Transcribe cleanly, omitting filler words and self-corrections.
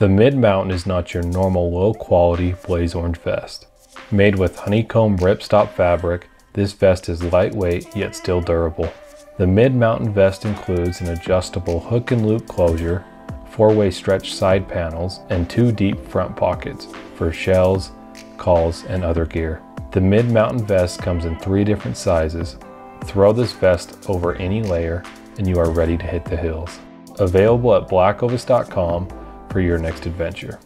The Mid-Mountain is not your normal low-quality Blaze Orange vest. Made with honeycomb ripstop fabric, this vest is lightweight yet still durable. The Mid-Mountain vest includes an adjustable hook and loop closure, four-way stretch side panels, and two deep front pockets for shells, calls, and other gear. The Mid-Mountain vest comes in 3 different sizes. Throw this vest over any layer and you are ready to hit the hills. Available at BlackOvis.com for your next adventure.